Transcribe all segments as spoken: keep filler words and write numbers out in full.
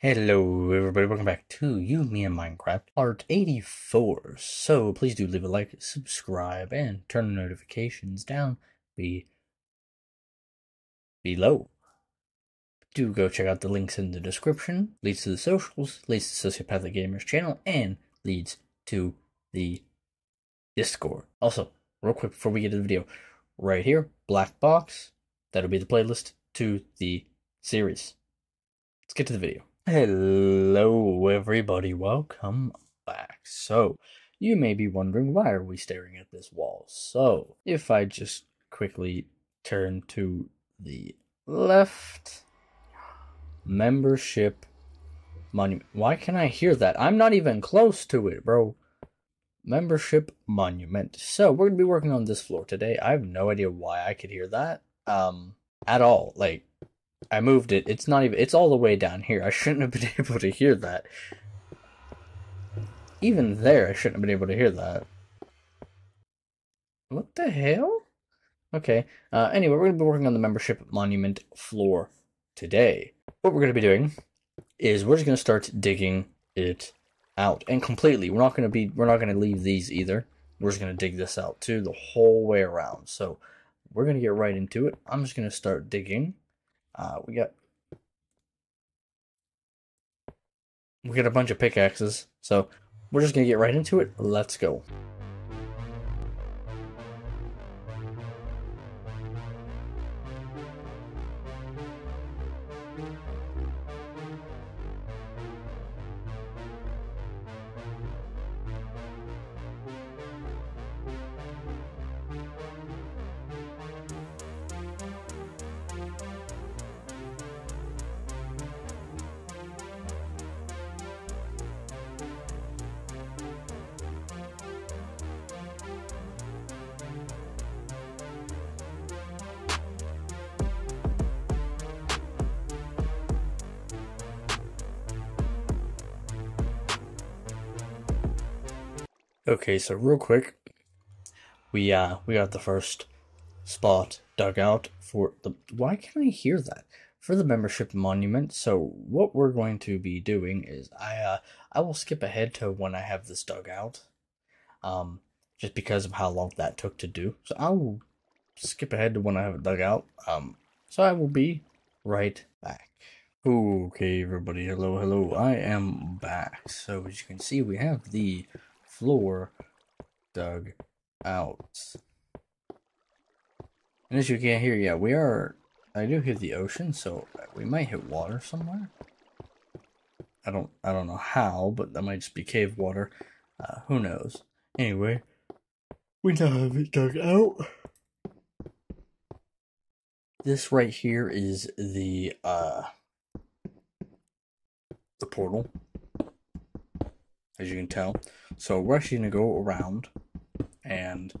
Hello everybody, welcome back to You, Me, and Minecraft, part eighty-four. So please do leave a like, subscribe, and turn the notifications down be below. Do go check out the links in the description. Leads to the socials, leads to Sociopathic Gamers channel, and leads to the Discord. Also, real quick before we get to the video, right here, black box, that'll be the playlist to the series. Let's get to the video. Hello everybody, welcome back. So, you may be wondering, why are we staring at this wall? So, if I just quickly turn to the left, membership monument. Why can I hear that? I'm not even close to it, bro. Membership monument. So, we're going to be working on this floor today. I have no idea why I could hear that um, at all. Like, I moved it. It's not even... It's all the way down here. I shouldn't have been able to hear that. Even there, I shouldn't have been able to hear that. What the hell? Okay. Uh, anyway, we're going to be working on the membership monument floor today. What we're going to be doing is we're just going to start digging it out. And completely. We're not going to be... We're not going to leave these either. We're just going to dig this out, too, the whole way around. So, we're going to get right into it. I'm just going to start digging. Uh, we got we got a bunch of pickaxes, so we're just gonna get right into it. Let's go. Okay, so real quick, we uh we got the first spot dug out for the. Why can I hear that? For the membership monument. So what we're going to be doing is I uh I will skip ahead to when I have this dug out, um just because of how long that took to do. So I will skip ahead to when I have it dug out. Um, so I will be right back. Okay, everybody, hello, hello. I am back. So as you can see, we have the floor dug out, and as you can hear, yeah, we are. I do hear the ocean, so we might hit water somewhere. I don't. I don't know how, but that might just be cave water. Uh, who knows? Anyway, we now have it dug out. This right here is the uh, the portal. As you can tell. So we're actually going to go around and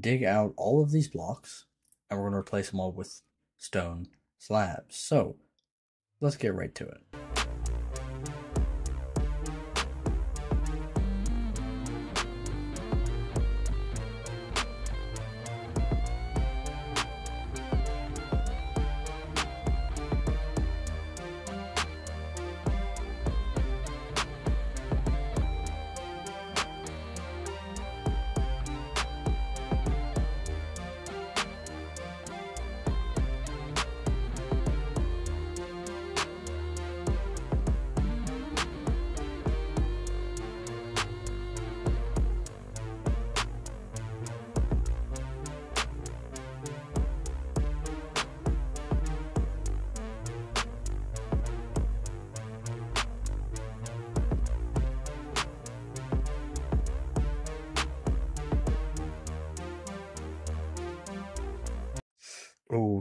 dig out all of these blocks, and we're going to replace them all with stone slabs. So let's get right to it.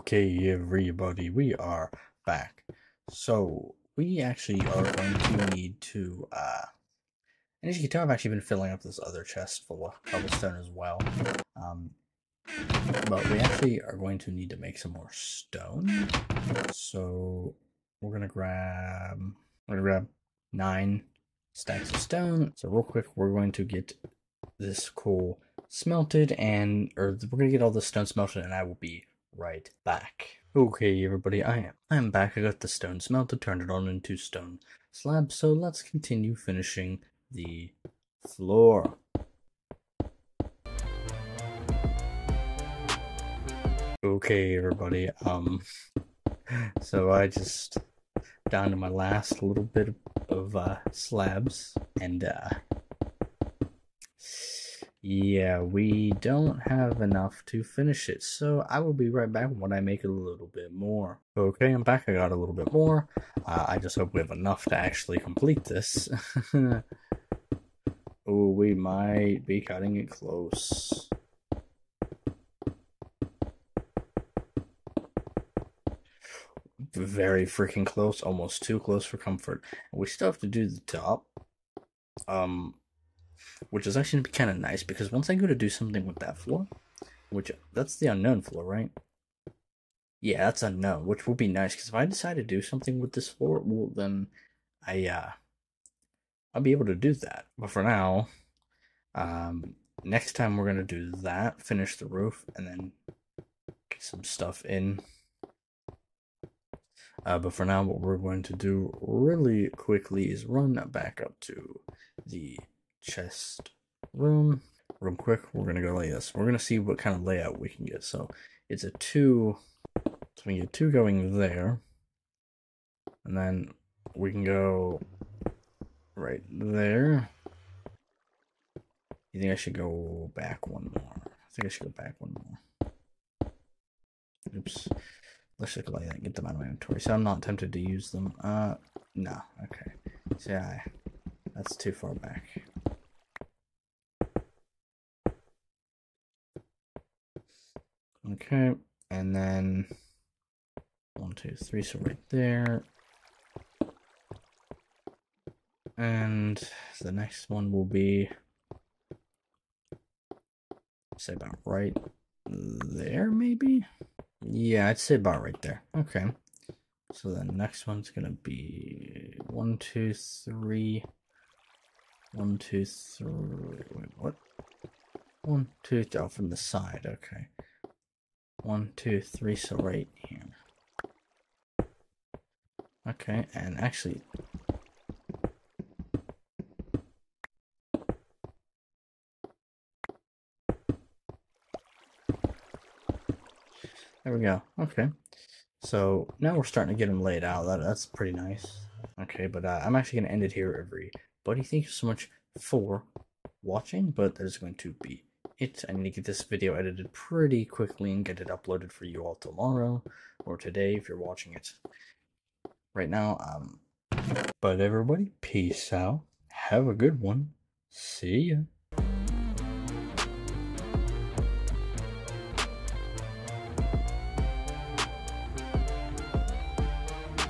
Okay, everybody, we are back. So we actually are going to need to, uh, and as you can tell, I've actually been filling up this other chest full of cobblestone as well. Um, but we actually are going to need to make some more stone. So we're gonna grab, we're gonna grab nine stacks of stone. So real quick, we're going to get this coal smelted, and or we're gonna get all the stone smelted, and I will be right back. Okay, everybody, I am. I am back. I got the stone smelter, turned it on into stone slab, so let's continue finishing the floor. Okay, everybody, um, so I just, down to my last little bit of, uh, slabs, and, uh, yeah, we don't have enough to finish it, so I will be right back when I make a little bit more. Okay, I'm back. I got a little bit more. Uh, I just hope we have enough to actually complete this. Oh, we might be cutting it close. Very freaking close, almost too close for comfort. We still have to do the top. Um... Which is actually kind of nice, because once I go to do something with that floor, which, that's the unknown floor, right? Yeah, that's unknown, which will be nice, because if I decide to do something with this floor, well, then I, uh, I'll be able to do that. But for now, um, next time we're going to do that, finish the roof, and then get some stuff in. Uh, but for now, what we're going to do really quickly is run back up to the chest room room quick. We're gonna go like this. We're gonna see what kind of layout we can get. So it's a two, so we can get two going there, and then we can go right there. You think I should go back one more? I think I should go back one more. Oops, let's just go like that. Get them out of my inventory, so I'm not tempted to use them. Uh no, okay, so yeah, that's too far back. Okay, and then one, two, three, so right there. And the next one will be, say, about right there, maybe? Yeah, I'd say about right there. Okay. So the next one's gonna be one, two, three. One, two, three. Wait, what? One, two, three. Oh, from the side, okay. One, two, three, so right here. Okay, and actually... there we go, okay. So, now we're starting to get them laid out. That, that's pretty nice. Okay, but uh, I'm actually going to end it here, everybody. Thank you so much for watching, but that is going to be it. I need to get this video edited pretty quickly and get it uploaded for you all tomorrow or today if you're watching it right now. Um, but everybody, peace out. Have a good one. See ya.